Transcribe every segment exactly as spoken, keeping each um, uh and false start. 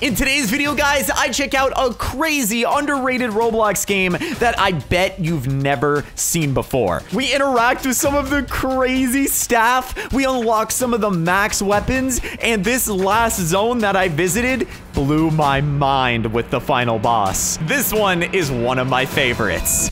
In today's video, guys, I check out a crazy underrated Roblox game that I bet you've never seen before. We interact with some of the crazy staff, we unlock some of the max weapons, and this last zone that I visited blew my mind with the final boss. This one is one of my favorites.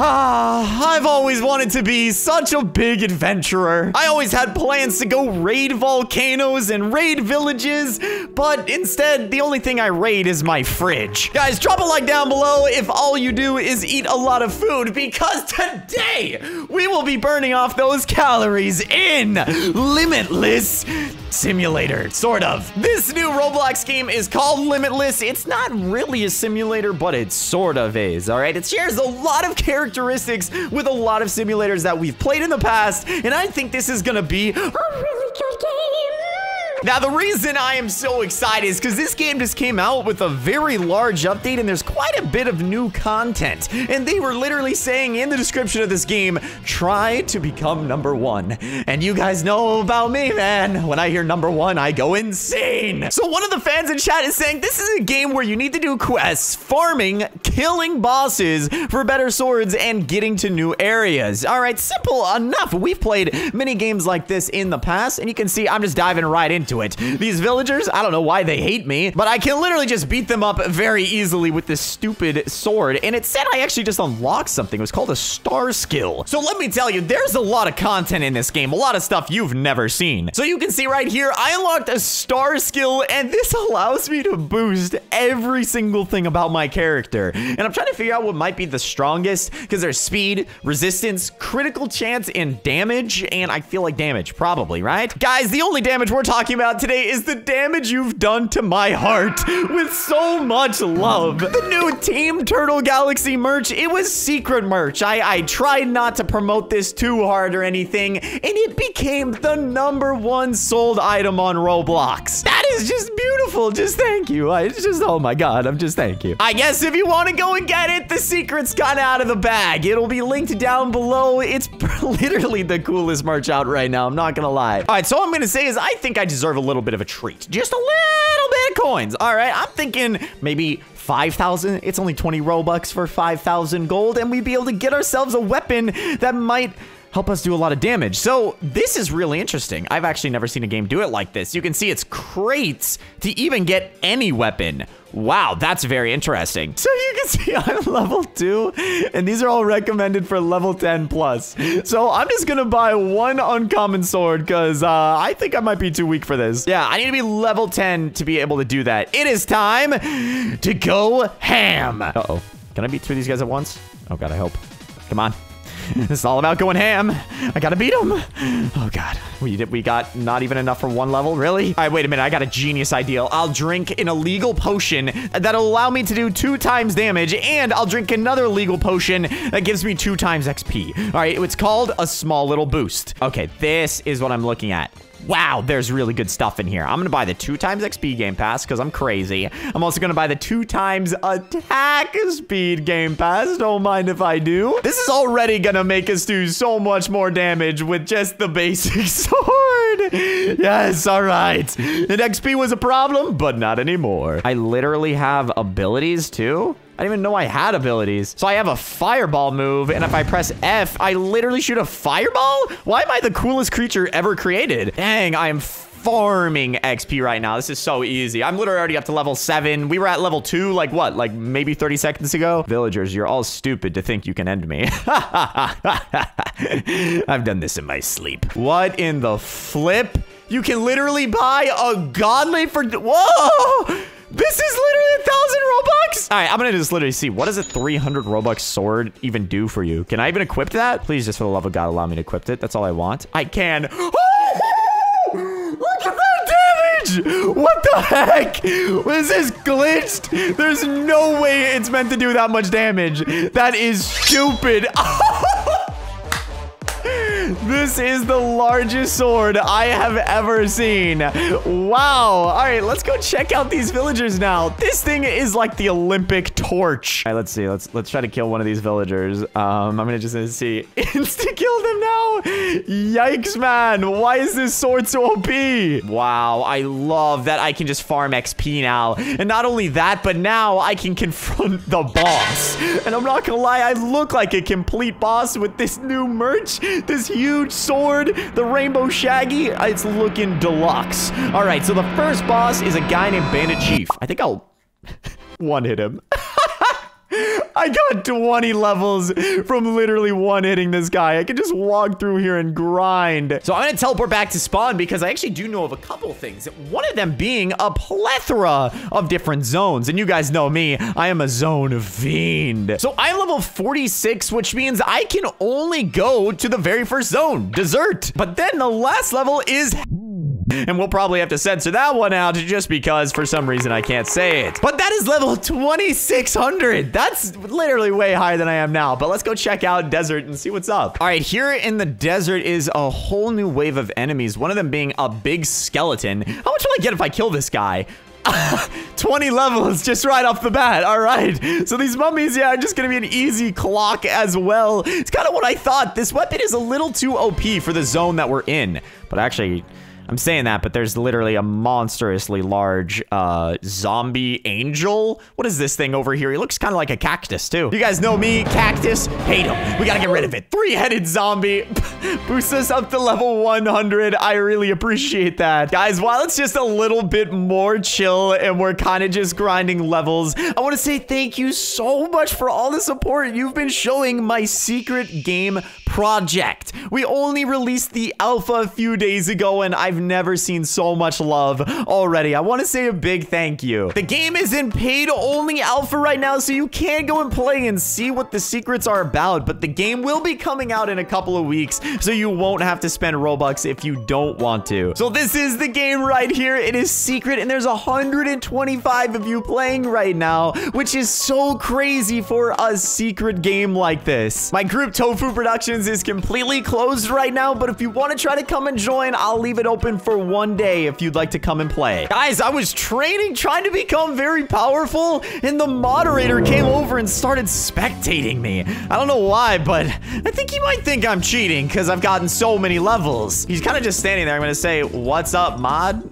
Ah, I've always wanted to be such a big adventurer. I always had plans to go raid volcanoes and raid villages, but instead, the only thing I raid is my fridge. Guys, drop a like down below if all you do is eat a lot of food, because today, we will be burning off those calories in Limitless Simulator, sort of. This new Roblox game is called Limitless. It's not really a simulator, but it sort of is, all right? It shares a lot of characters characteristics with a lot of simulators that we've played in the past, and I think this is gonna be a really good game. Now, the reason I am so excited is because this game just came out with a very large update, and there's quite a bit of new content. And they were literally saying in the description of this game, try to become number one. And you guys know about me, man. When I hear number one, I go insane. So one of the fans in chat is saying, this is a game where you need to do quests, farming, killing bosses for better swords, and getting to new areas. All right, simple enough. We've played many games like this in the past, and you can see I'm just diving right into to it. These villagers, I don't know why they hate me, but I can literally just beat them up very easily with this stupid sword. And it said I actually just unlocked something. It was called a star skill. So let me tell you, there's a lot of content in this game, a lot of stuff you've never seen. So you can see right here, I unlocked a star skill, and this allows me to boost every single thing about my character. And I'm trying to figure out what might be the strongest, because there's speed, resistance, critical chance, and damage. And I feel like damage, probably, right? Guys, the only damage we're talking about about today is the damage you've done to my heart with so much love. The new Team Tofuu Galaxy merch, it was secret merch. I, I tried not to promote this too hard or anything, and it became the number one sold item on Roblox. That is just beautiful. Just thank you. I, it's just, oh my God, I'm just thank you. I guess if you want to go and get it, the secret's gone out of the bag. It'll be linked down below. It's literally the coolest merch out right now. I'm not gonna lie. All right, so all I'm gonna say is I think I deserve a little bit of a treat. Just a little bit of coins. All right, I'm thinking maybe five thousand. It's only twenty Robux for five thousand gold, and we'd be able to get ourselves a weapon that might help us do a lot of damage. So this is really interesting. I've actually never seen a game do it like this. You can see it's crates to even get any weapon. Wow, that's very interesting. So you can see I'm level two, and these are all recommended for level ten plus. So I'm just gonna buy one uncommon sword, because uh, I think I might be too weak for this. Yeah, I need to be level ten to be able to do that. It is time to go ham. Uh-oh, can I beat two of these guys at once? Oh God, I hope. Come on. This is all about going ham. I gotta beat him. Oh God, we did, we got not even enough for one level, really? All right, wait a minute, I got a genius idea. I'll drink an illegal potion that'll allow me to do two times damage, and I'll drink another illegal potion that gives me two times X P. All right, it's called a small little boost. Okay, this is what I'm looking at. Wow, there's really good stuff in here. I'm gonna buy the two times X P game pass because I'm crazy. I'm also gonna buy the two times attack speed game pass. Don't mind if I do. This is already gonna make us do so much more damage with just the basic sword. Yes, all right. And X P was a problem, but not anymore. I literally have abilities too. I didn't even know I had abilities. So I have a fireball move, and if I press F, I literally shoot a fireball? Why am I the coolest creature ever created? Dang, I am farming X P right now. This is so easy. I'm literally already up to level seven. We were at level two, like what? Like maybe thirty seconds ago? Villagers, you're all stupid to think you can end me. I've done this in my sleep. What in the flip? You can literally buy a godly for, whoa! This is literally a thousand Robux. All right, I'm gonna just literally see, what does a three hundred Robux sword even do for you? Can I even equip that? Please, just for the love of God, allow me to equip it. That's all I want. I can. Oh, look at that damage. What the heck? Is this glitched? There's no way it's meant to do that much damage. That is stupid. This is the largest sword I have ever seen. Wow. All right, let's go check out these villagers now. This thing is like the Olympic torch. All right, let's see. Let's let's try to kill one of these villagers. Um, I'm gonna just gonna see. Insta kill them now. Yikes, man. Why is this sword so O P? Wow. I love that I can just farm X P now. And not only that, but now I can confront the boss. And I'm not gonna lie, I look like a complete boss with this new merch, this huge sword, the rainbow shaggy. It's looking deluxe. All right, so the first boss is a guy named Bandit Chief. I think I'll one hit him. I got twenty levels from literally one hitting this guy. I could just walk through here and grind. So I'm going to teleport back to spawn because I actually do know of a couple things. One of them being a plethora of different zones. And you guys know me. I am a zone fiend. So I'm level forty-six, which means I can only go to the very first zone, dessert. But then the last level is... And we'll probably have to censor that one out just because for some reason I can't say it. But that is level twenty-six hundred. That's literally way higher than I am now. But let's go check out desert and see what's up. All right, here in the desert is a whole new wave of enemies. One of them being a big skeleton. How much will I get if I kill this guy? twenty levels just right off the bat. All right. So these mummies, yeah, are just going to be an easy clock as well. It's kind of what I thought. This weapon is a little too O P for the zone that we're in. But actually... I'm saying that, but there's literally a monstrously large uh, zombie angel. What is this thing over here? He looks kind of like a cactus, too. You guys know me. Cactus. Hate him. We got to get rid of it. Three-headed zombie. Boost us up to level one hundred. I really appreciate that. Guys, while it's just a little bit more chill and we're kind of just grinding levels, I want to say thank you so much for all the support you've been showing my secret game project. We only released the alpha a few days ago, and I've never seen so much love already. I want to say a big thank you. The game is in paid only alpha right now, so you can go and play and see what the secrets are about, but the game will be coming out in a couple of weeks, so you won't have to spend Robux if you don't want to. So this is the game right here. It is secret, and there's one hundred twenty-five of you playing right now, which is so crazy for a secret game like this. My group, Tofuu Productions, is completely closed right now, but if you want to try to come and join, I'll leave it open for one day if you'd like to come and play. Guys, I was training, trying to become very powerful, and the moderator came over and started spectating me. I don't know why, but I think he might think I'm cheating because I've gotten so many levels. He's kind of just standing there. I'm gonna say, what's up, mod?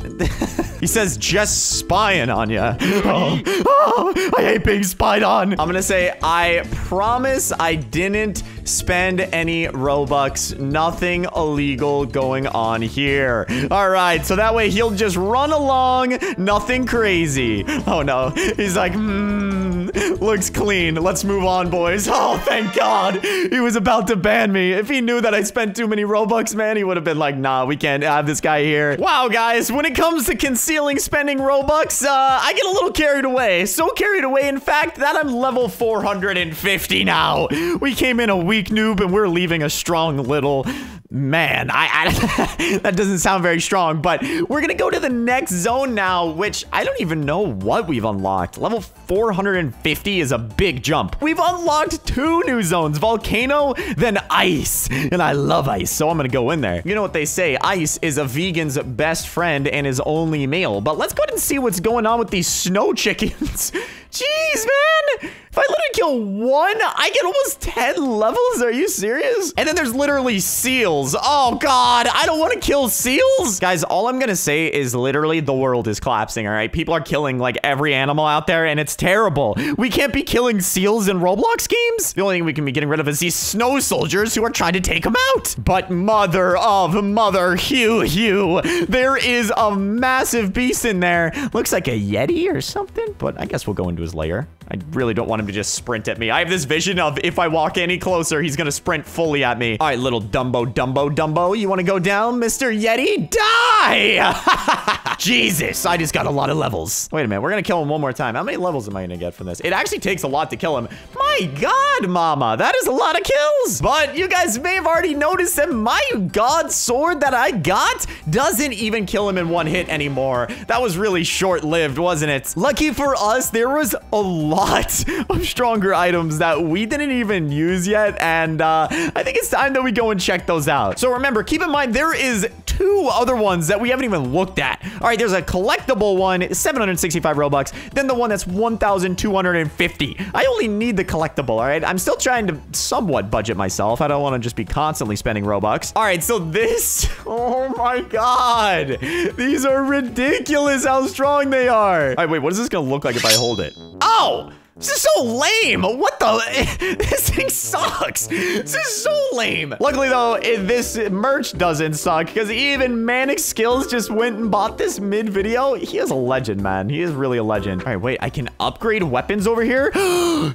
He says, just spying on you. Oh, oh, I hate being spied on. I'm gonna say, I promise I didn't spend any Robux. Nothing illegal going on here. All right, so that way he'll just run along. Nothing crazy. Oh, no. He's like, hmm, looks clean. Let's move on, boys. Oh, thank God. He was about to ban me. If he knew that I spent too many Robux, man, he would have been like, nah, we can't have this guy here. Wow, guys, when it comes to concealing spending Robux, uh, I get a little carried away. So carried away, in fact, that I'm level four hundred fifty now. We came in a week. Weak noob, and we're leaving a strong little man. I, I that doesn't sound very strong, but we're gonna go to the next zone now, which I don't even know what we've unlocked. Level four hundred fifty is a big jump. We've unlocked two new zones: volcano, then ice, and I love ice, so I'm gonna go in there. You know what they say? Ice is a vegan's best friend and his only meal. But let's go ahead and see what's going on with these snow chickens. Jeez, man. If I literally kill one, I get almost ten levels. Are you serious? And then there's literally seals. Oh, God. I don't want to kill seals. Guys, all I'm going to say is literally the world is collapsing, all right? People are killing, like, every animal out there, and it's terrible. We can't be killing seals in Roblox games. The only thing we can be getting rid of is these snow soldiers who are trying to take them out. But mother of mother, Hugh, Hugh, there is a massive beast in there. Looks like a Yeti or something, but I guess we'll go into his lair. I really don't want him to just sprint at me. I have this vision of if I walk any closer, he's gonna sprint fully at me. All right, little Dumbo, Dumbo, Dumbo. You wanna go down, Mister Yeti? Die! Jesus, I just got a lot of levels. Wait a minute, we're gonna kill him one more time. How many levels am I gonna get from this? It actually takes a lot to kill him. My God, mama, that is a lot of kills. But you guys may have already noticed that my God sword that I got doesn't even kill him in one hit anymore. That was really short-lived, wasn't it? Lucky for us, there was a lot of stronger items that we didn't even use yet, and uh, I think it's time that we go and check those out. So remember, keep in mind, there is two other ones that we haven't even looked at. All right, there's a collectible one, seven hundred sixty-five Robux, then the one that's one thousand two hundred fifty. I only need the collectible, all right? I'm still trying to somewhat budget myself. I don't want to just be constantly spending Robux. All right, so this, oh my God. These are ridiculous how strong they are. All right, wait, what is this gonna look like if I hold it? Oh! This is so lame. What the? This thing sucks. This is so lame. Luckily, though, it, this merch doesn't suck because even Manic Skills just went and bought this mid-video. He is a legend, man. He is really a legend. All right, wait. I can upgrade weapons over here.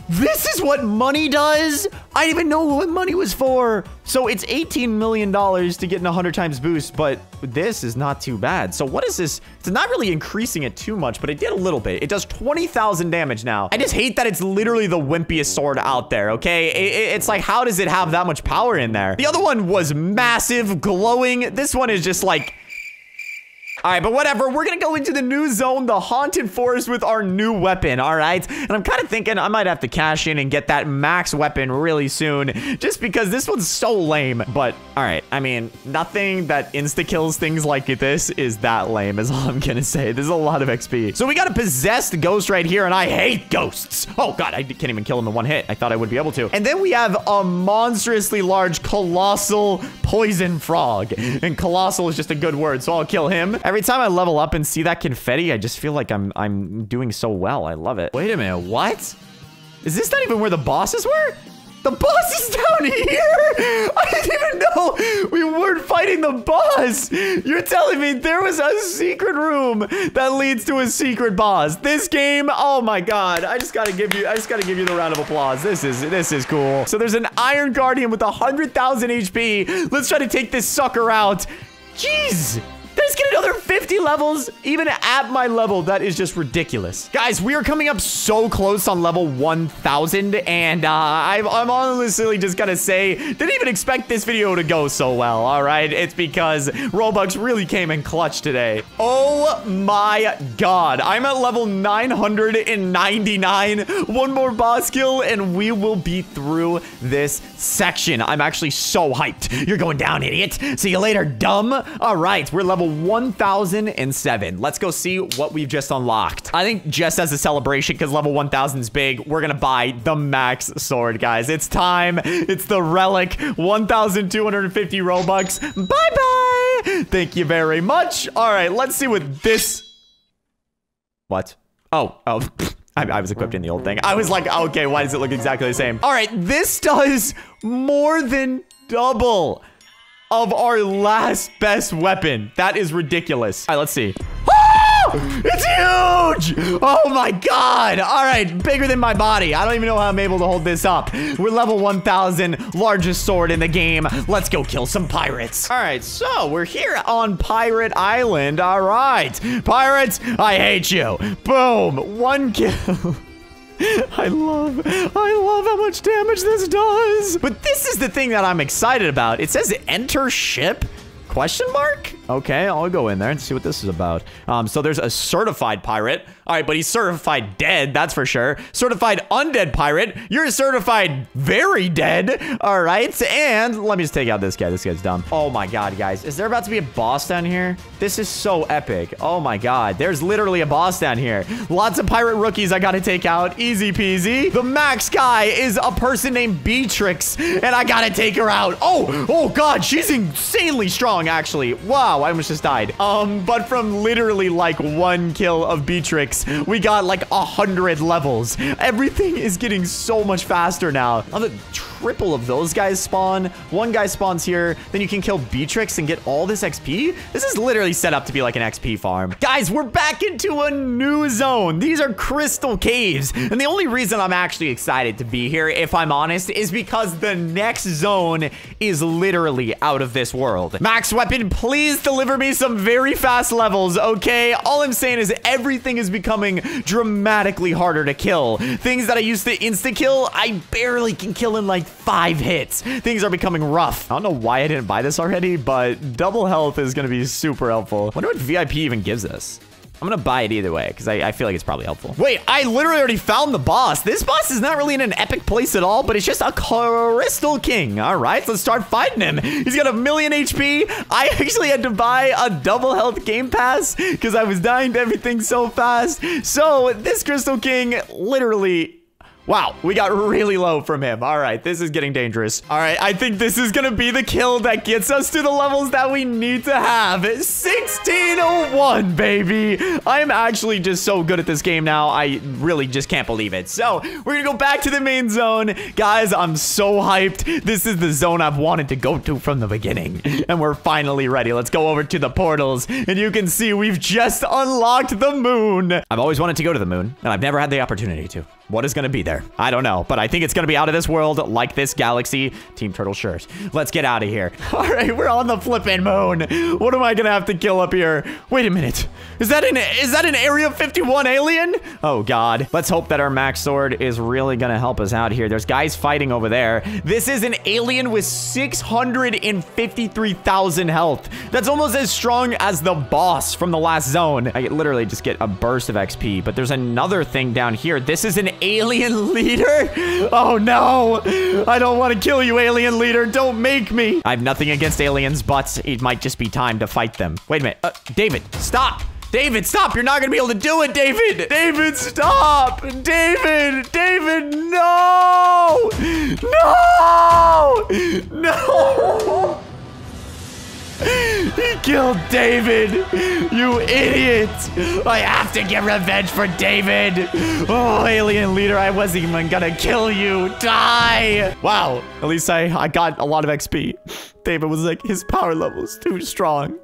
This is what money does. I didn't even know what money was for. So it's eighteen million dollars to get in one hundred times boost, but this is not too bad. So what is this? It's not really increasing it too much, but it did a little bit. It does twenty thousand damage now. I just hate that it's literally the wimpiest sword out there, okay? It, it, it's like, how does it have that much power in there? The other one was massive, glowing. This one is just like... All right, but whatever. We're going to go into the new zone, the Haunted Forest, with our new weapon, all right? And I'm kind of thinking I might have to cash in and get that max weapon really soon just because this one's so lame. But, all right, I mean, nothing that insta-kills things like this is that lame is all I'm going to say. There's a lot of X P. So we got a possessed ghost right here, and I hate ghosts. Oh, God, I can't even kill him in one hit. I thought I would be able to. And then we have a monstrously large, colossal poison frog. And colossal is just a good word, so I'll kill him. Every time I level up and see that confetti, I just feel like I'm I'm doing so well. I love it. Wait a minute, what? Is this not even where the bosses were? The boss is down here! I didn't even know we weren't fighting the boss! You're telling me there was a secret room that leads to a secret boss. This game, oh my God. I just gotta give you, I just gotta give you the round of applause. This is, this is cool. So there's an Iron Guardian with one hundred thousand H P. Let's try to take this sucker out. Jeez! Let's get another fifty levels, even at my level. That is just ridiculous. Guys, we are coming up so close on level one thousand, and uh, I've, I'm honestly just gonna say, didn't even expect this video to go so well, all right? It's because Robux really came in clutch today. Oh my God. I'm at level nine hundred ninety-nine. One more boss kill, and we will be through this section. I'm actually so hyped. You're going down, idiot. See you later, dumb. All right, we're level one thousand seven. Let's go see what we've just unlocked. I think just as a celebration, because level one thousand is big, we're gonna buy the max sword, guys. It's time. It's the relic. one thousand two hundred fifty Robux. Bye-bye. Thank you very much. All right, let's see what this... What? Oh, oh. I, I was equipped in the old thing. I was like, okay, why does it look exactly the same? All right, this does more than double of our last best weapon. That is ridiculous. All right, let's see. Oh, it's huge! Oh my God. All right, bigger than my body. I don't even know how I'm able to hold this up. We're level one thousand, largest sword in the game. Let's go kill some pirates. All right, so we're here on Pirate Island. All right, pirates, I hate you. Boom, one kill. I love, I love how much damage this does. But this is the thing that I'm excited about. It says enter ship, question mark? Okay, I'll go in there and see what this is about. Um, so there's a certified pirate. All right, but he's certified dead, that's for sure. Certified undead pirate. You're certified very dead. All right, and let me just take out this guy. This guy's dumb. Oh my God, guys. Is there about to be a boss down here? This is so epic. Oh my God. There's literally a boss down here. Lots of pirate rookies I gotta take out. Easy peasy. The max guy is a person named Beatrix, and I gotta take her out. Oh, oh God, she's insanely strong, actually. Wow. I almost just died. Um, but from literally like one kill of Beatrix, we got like a hundred levels. Everything is getting so much faster now. I'm the triple of those guys spawn. One guy spawns here. Then you can kill Beatrix and get all this X P. This is literally set up to be like an X P farm. Guys, we're back into a new zone. These are Crystal Caves. And the only reason I'm actually excited to be here, if I'm honest, is because the next zone is literally out of this world. Max Weapon, please deliver me some very fast levels, okay? All I'm saying is everything is becoming dramatically harder to kill. Things that I used to insta-kill, I barely can kill in like five hits. Things are becoming rough. I don't know why I didn't buy this already, but double health is gonna be super helpful. I wonder what V I P even gives us. I'm gonna buy it either way, because I, I feel like it's probably helpful. Wait, I literally already found the boss. This boss is not really in an epic place at all, but it's just a Crystal King. All right, let's start fighting him. He's got a million H P. I actually had to buy a double health game pass because I was dying to everything so fast. So this Crystal King literally... Wow, we got really low from him. All right, this is getting dangerous. All right, I think this is going to be the kill that gets us to the levels that we need to have. sixteen oh one, baby. I'm actually just so good at this game now. I really just can't believe it. So we're going to go back to the main zone. Guys, I'm so hyped. This is the zone I've wanted to go to from the beginning. And we're finally ready. Let's go over to the portals. And you can see we've just unlocked the moon. I've always wanted to go to the moon, and I've never had the opportunity to. What is going to be there? I don't know, but I think it's going to be out of this world, like this galaxy. Team Turtle shirt. Let's get out of here. All right, we're on the flipping moon. What am I going to have to kill up here? Wait a minute. Is that an is that an Area fifty-one alien? Oh, God. Let's hope that our max sword is really going to help us out here. There's guys fighting over there. This is an alien with six hundred fifty-three thousand health. That's almost as strong as the boss from the last zone. I literally just get a burst of X P, but there's another thing down here. This is an alien leader? Oh no, I don't want to kill you, alien leader. Don't make me. I have nothing against aliens, but it might just be time to fight them. Wait a minute. Uh, David, stop. David, stop. You're not going to be able to do it, David. David, stop. David, David, no. No. No. He killed David, you idiot. I have to get revenge for David. Oh, alien leader, I wasn't even gonna kill you. Die. Wow, at least I, I got a lot of X P. David was like, his power level's too strong.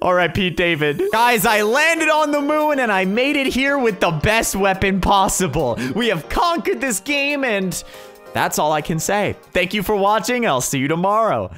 R I P David. Guys, I landed on the moon and I made it here with the best weapon possible. We have conquered this game, and that's all I can say. Thank you for watching. I'll see you tomorrow.